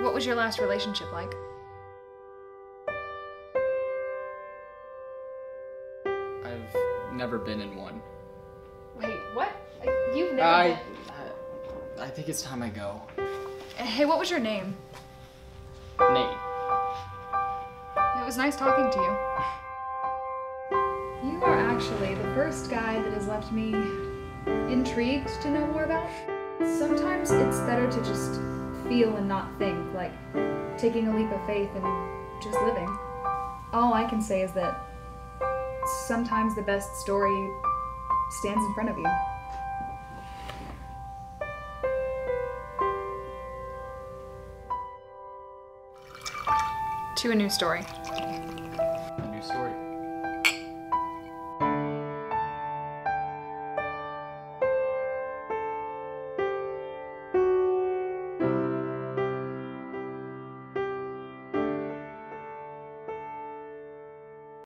What was your last relationship like? I've never been in one. Wait, what? You've never I think it's time I go. Hey, what was your name? Nate. It was nice talking to you. You are actually the first guy that has left me intrigued to know more about. Sometimes it's better to just feel and not think, like taking a leap of faith and just living. All I can say is that sometimes the best story stands in front of you. To a new story.